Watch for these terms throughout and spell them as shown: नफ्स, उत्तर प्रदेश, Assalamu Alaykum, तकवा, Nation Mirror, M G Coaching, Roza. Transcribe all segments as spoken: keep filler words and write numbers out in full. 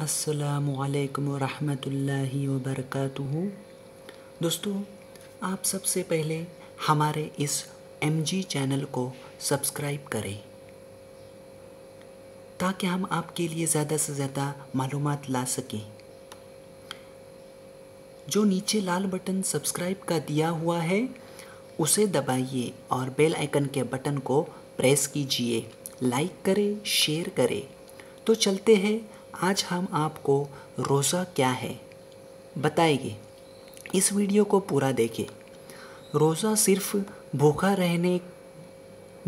अस्सलामु अलैकुम रहमतुल्लाहि व बरकातुहू। दोस्तों, आप सबसे पहले हमारे इस एम जी चैनल को सब्सक्राइब करें ताकि हम आपके लिए ज़्यादा से ज़्यादा मालूमात ला सकें। जो नीचे लाल बटन सब्सक्राइब का दिया हुआ है उसे दबाइए और बेल आइकन के बटन को प्रेस कीजिए। लाइक करें, शेयर करें। तो चलते हैं, आज हम आपको रोज़ा क्या है बताएंगे। इस वीडियो को पूरा देखें। रोज़ा सिर्फ भूखा रहने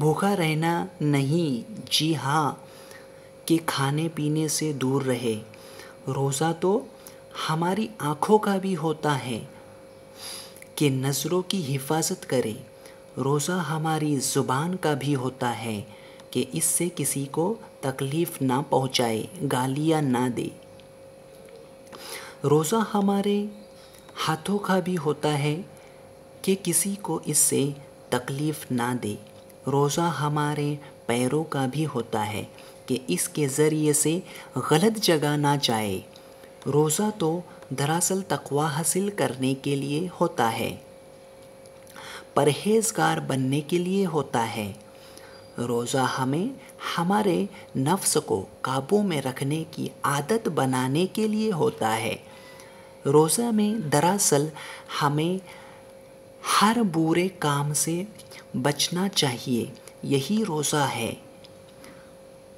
भूखा रहना नहीं, जी हाँ, कि खाने पीने से दूर रहे। रोज़ा तो हमारी आँखों का भी होता है कि नज़रों की हिफाजत करें। रोज़ा हमारी ज़ुबान का भी होता है कि इससे किसी को तकलीफ़ ना पहुँचाए, गालियाँ ना दे। रोज़ा हमारे हाथों का भी होता है कि किसी को इससे तकलीफ़ ना दे। रोज़ा हमारे पैरों का भी होता है कि इसके ज़रिए से गलत जगह ना जाए। रोज़ा तो दरअसल तकवा हासिल करने के लिए होता है, परहेज़गार बनने के लिए होता है। रोज़ा हमें हमारे नफ्स को काबू में रखने की आदत बनाने के लिए होता है। रोज़ा में दरअसल हमें हर बुरे काम से बचना चाहिए, यही रोज़ा है।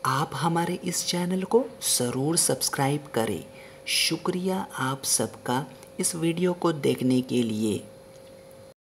आप हमारे इस चैनल को ज़रूर सब्सक्राइब करें। शुक्रिया आप सबका इस वीडियो को देखने के लिए।